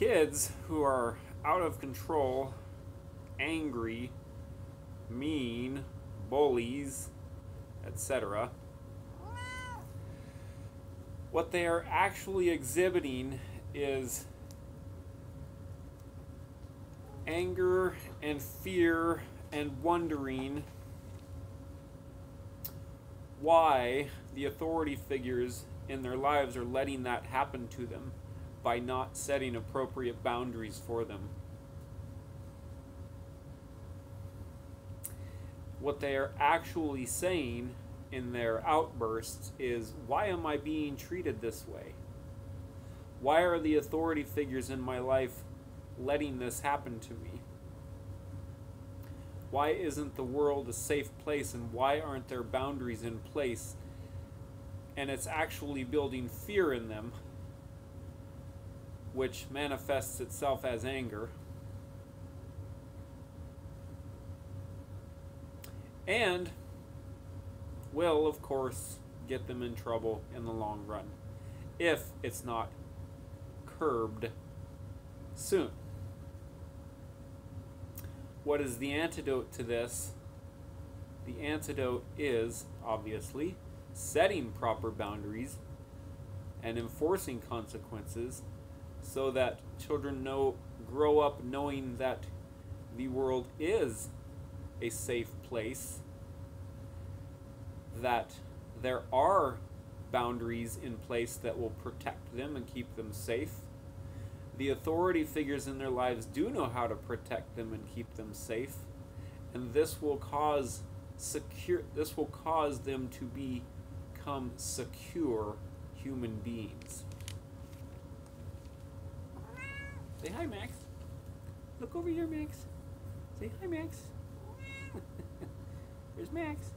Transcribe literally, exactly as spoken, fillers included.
kids who are out of control, angry, mean, bullies, et cetera. What they are actually exhibiting is anger and fear and wondering why the authority figures in their lives are letting that happen to them by not setting appropriate boundaries for them. What they are actually saying in their outbursts is, why am I being treated this way? Why are the authority figures in my life letting this happen to me? Why isn't the world a safe place, and why aren't there boundaries in place? And it's actually building fear in them, which manifests itself as anger. And will, of course, get them in trouble in the long run if it's not curbed soon. What is the antidote to this? The antidote is, obviously, setting proper boundaries and enforcing consequences so that children know, grow up knowing that the world is a safe place, that there are boundaries in place that will protect them and keep them safe. The authority figures in their lives do know how to protect them and keep them safe, and this will cause secure this will cause them to be, become secure human beings. Say hi, Max. Look over here, Max. Say hi, Max. There's Max.